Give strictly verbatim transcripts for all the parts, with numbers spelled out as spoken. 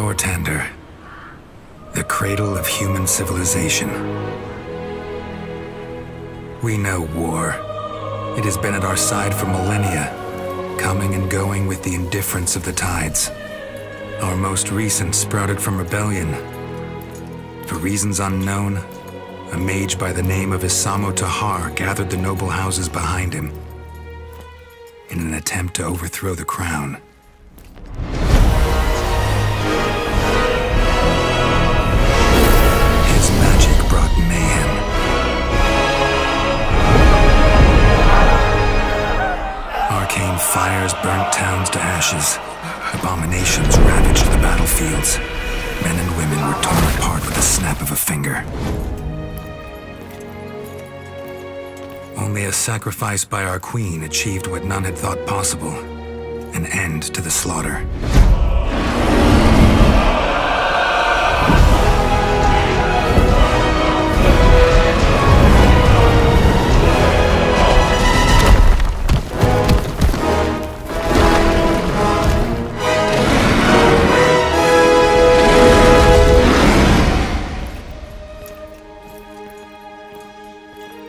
Nortander, the cradle of human civilization. We know war. It has been at our side for millennia, coming and going with the indifference of the tides. Our most recent sprouted from rebellion. For reasons unknown, a mage by the name of Isamo Tahar gathered the noble houses behind him in an attempt to overthrow the crown. Fires burnt towns to ashes. Abominations ravaged the battlefields. Men and women were torn apart with the snap of a finger. Only a sacrifice by our queen achieved what none had thought possible, an end to the slaughter.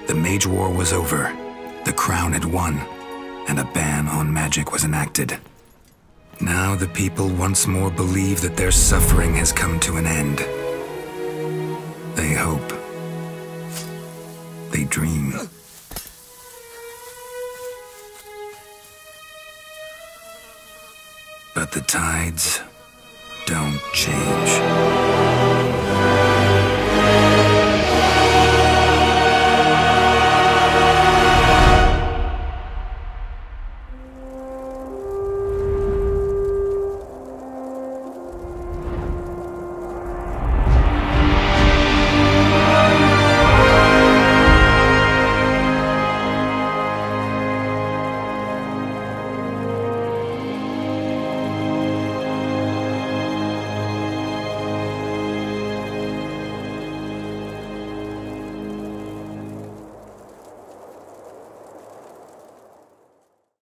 The mage war was over, the crown had won, and a ban on magic was enacted. Now the people once more believe that their suffering has come to an end. They hope. They dream. But the tides don't change.